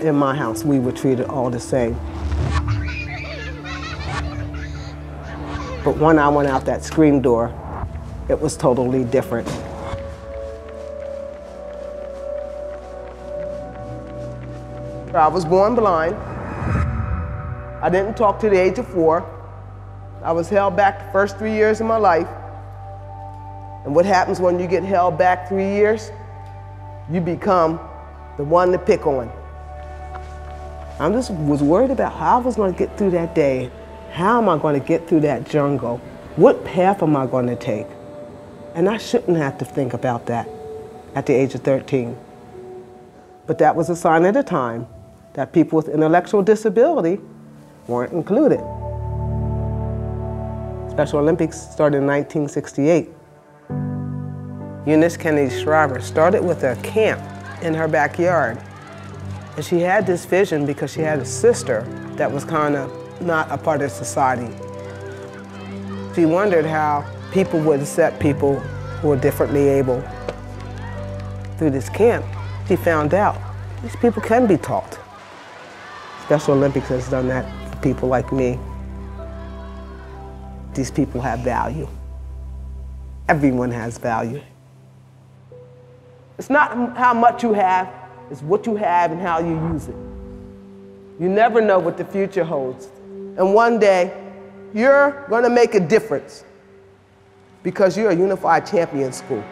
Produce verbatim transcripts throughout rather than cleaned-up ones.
in my house, we were treated all the same. But when I went out that screen door, it was totally different. I was born blind. I didn't talk till the age of four. I was held back the first three years of my life. And what happens when you get held back three years? You become the one to pick on. I just was worried about how I was going to get through that day. How am I going to get through that jungle? What path am I going to take? And I shouldn't have to think about that at the age of thirteen. But that was a sign at the time that people with intellectual disability weren't included. Special Olympics started in nineteen sixty-eight. Eunice Kennedy Shriver started with a camp in her backyard. And she had this vision because she had a sister that was kind of not a part of society. She wondered how people would accept people who were differently able. Through this camp, she found out these people can be taught. Special Olympics has done that for people like me. These people have value. Everyone has value. It's not how much you have, it's what you have and how you use it. You never know what the future holds. And one day, you're going to make a difference because you're a Unified Champion School.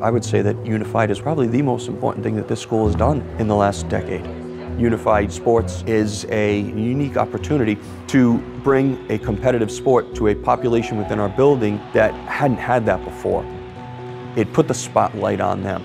I would say that Unified is probably the most important thing that this school has done in the last decade. Unified Sports is a unique opportunity to bring a competitive sport to a population within our building that hadn't had that before. It put the spotlight on them.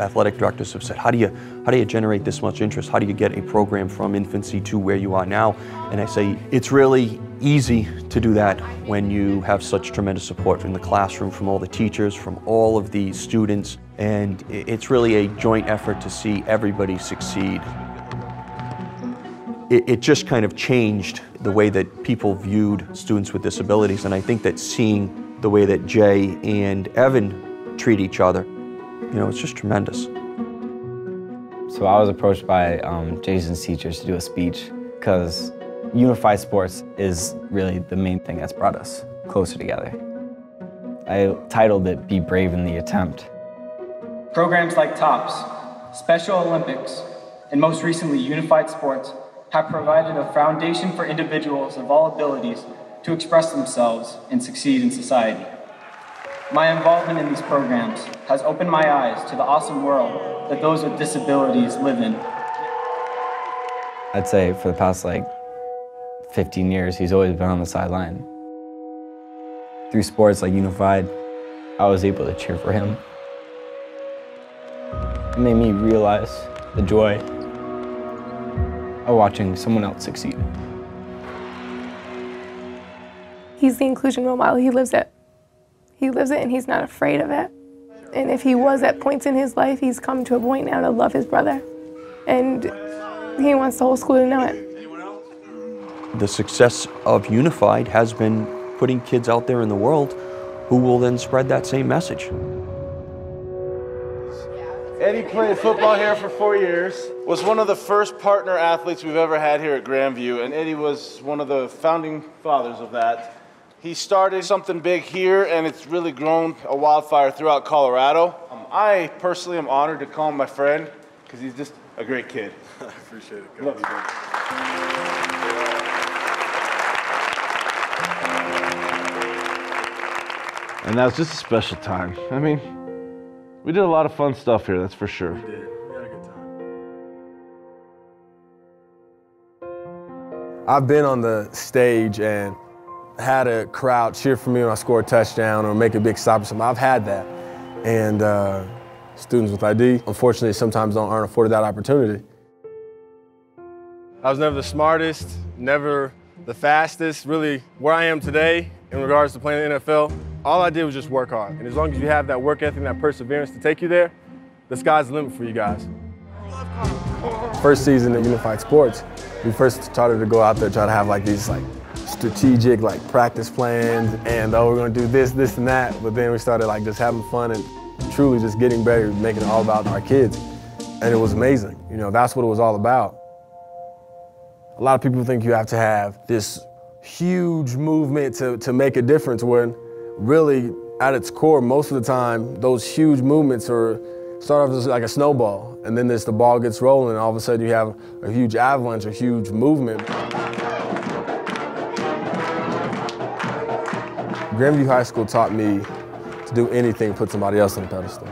Athletic directors have said, how do you, how do you generate this much interest? How do you get a program from infancy to where you are now? And I say, it's really easy to do that when you have such tremendous support from the classroom, from all the teachers, from all of the students. And it's really a joint effort to see everybody succeed. It, it just kind of changed the way that people viewed students with disabilities. And I think that seeing the way that Jay and Evan treat each other, you know, it's just tremendous. So I was approached by um, Jason's teachers to do a speech because Unified Sports is really the main thing that's brought us closer together. I titled it, Be Brave in the Attempt. Programs like TOPS, Special Olympics, and most recently Unified Sports have provided a foundation for individuals of all abilities to express themselves and succeed in society. My involvement in these programs has opened my eyes to the awesome world that those with disabilities live in. I'd say for the past like fifteen years, he's always been on the sideline. Through sports like Unified, I was able to cheer for him. It made me realize the joy of watching someone else succeed. He's the inclusion role model. He lives it. He lives it and he's not afraid of it. And if he was at points in his life, he's come to a point now to love his brother. And he wants the whole school to know it. The success of Unified has been putting kids out there in the world who will then spread that same message. Eddie played football here for four years, was one of the first partner athletes we've ever had here at Grandview, and Eddie was one of the founding fathers of that. He started something big here, and it's really grown a wildfire throughout Colorado. Um, I personally am honored to call him my friend, because he's just a great kid. I appreciate it, guys. Love you, man. And that was just a special time. I mean, we did a lot of fun stuff here, that's for sure. We did. We had a good time. I've been on the stage and had a crowd cheer for me when I score a touchdown or make a big stop or something. I've had that. And uh, students with I D, unfortunately, sometimes don't aren't afforded that opportunity. I was never the smartest, never the fastest. Really, where I am today in regards to playing the N F L, all I did was just work hard. And as long as you have that work ethic and that perseverance to take you there, the sky's the limit for you guys. First season at Unified Sports, we first started to go out there try to have like these like strategic like practice plans and oh, we're gonna do this, this and that, but then we started like just having fun and truly just getting better, making it all about our kids. And it was amazing. You know, that's what it was all about. A lot of people think you have to have this huge movement to, to make a difference, when really at its core, most of the time, those huge movements are start off as like a snowball, and then this, the ball gets rolling, and all of a sudden you have a huge avalanche, a huge movement. Grandview High School taught me to do anything, put somebody else on a pedestal.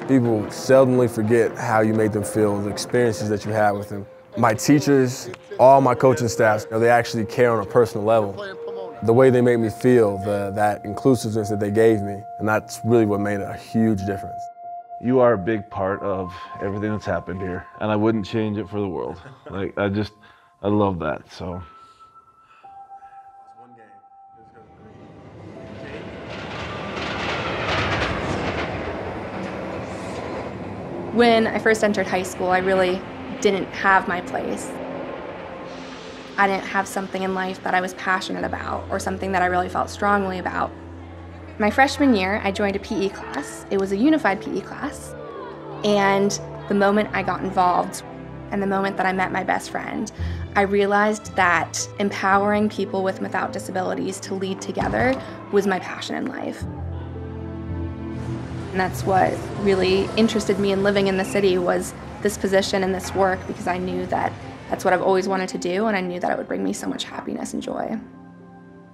People seldomly forget how you made them feel, the experiences that you had with them. My teachers, all my coaching staffs, you know, they actually care on a personal level. The way they made me feel, the, that inclusiveness that they gave me, and that's really what made a huge difference. You are a big part of everything that's happened here, and I wouldn't change it for the world. Like, I just, I love that, so. When I first entered high school, I really didn't have my place. I didn't have something in life that I was passionate about or something that I really felt strongly about. My freshman year, I joined a P E class. It was a unified P E class. And the moment I got involved and the moment that I met my best friend, I realized that empowering people with and without disabilities to lead together was my passion in life. And that's what really interested me in living in the city, was this position and this work, because I knew that that's what I've always wanted to do, and I knew that it would bring me so much happiness and joy.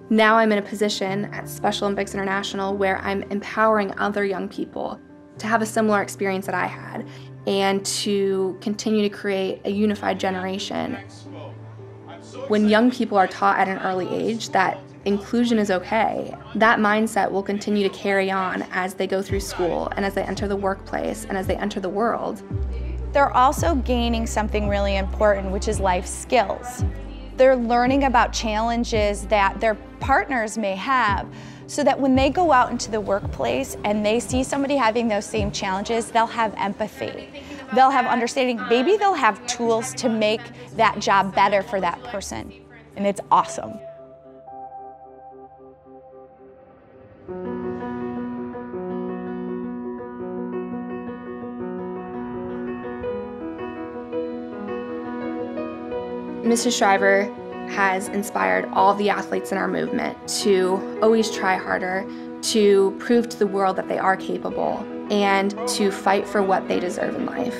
Now I'm in a position at Special Olympics International where I'm empowering other young people to have a similar experience that I had and to continue to create a unified generation. When young people are taught at an early age that inclusion is okay, that mindset will continue to carry on as they go through school and as they enter the workplace and as they enter the world. They're also gaining something really important, which is life skills. They're learning about challenges that their partners may have, so that when they go out into the workplace and they see somebody having those same challenges, they'll have empathy. They'll have understanding. Maybe they'll have tools to make that job better for that person. And it's awesome. Missus Shriver has inspired all the athletes in our movement to always try harder, to prove to the world that they are capable, and to fight for what they deserve in life.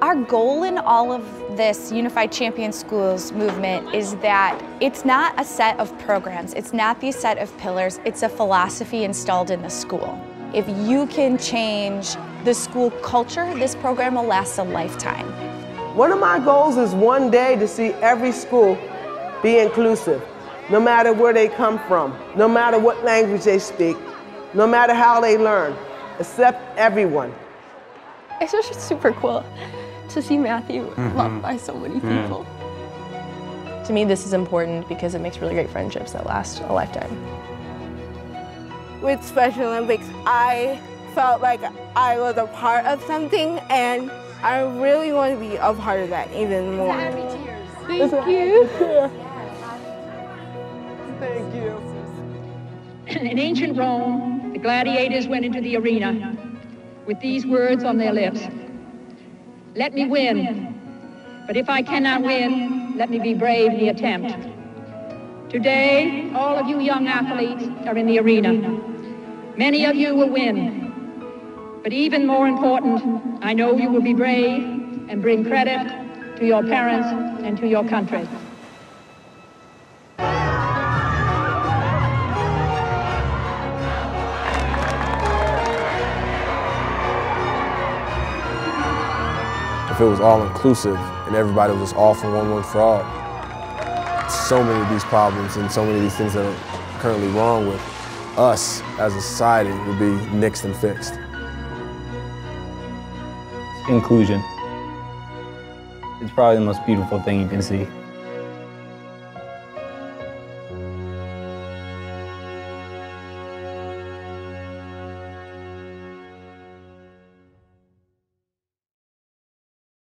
Our goal in all of this Unified Champion Schools movement is that it's not a set of programs, it's not the set of pillars, it's a philosophy installed in the school. If you can change the school culture, this program will last a lifetime. One of my goals is one day to see every school be inclusive, no matter where they come from, no matter what language they speak, no matter how they learn, accept everyone. It's just super cool to see Matthew mm-hmm. loved by so many people. Yeah. To me, this is important because it makes really great friendships that last a lifetime. With Special Olympics, I felt like I was a part of something, and I really want to be a part of that even more. Thank you. Thank you. In ancient Rome, the gladiators went into the arena with these words on their lips: let me win, but if I cannot win, let me be brave in the attempt. Today, all of you young athletes are in the arena. Many of you will win. But even more important, I know you will be brave and bring credit to your parents and to your country. If it was all inclusive and everybody was just all for one, one for all, so many of these problems and so many of these things that are currently wrong with us as a society would be nixed and fixed. Inclusion. It's probably the most beautiful thing you can see.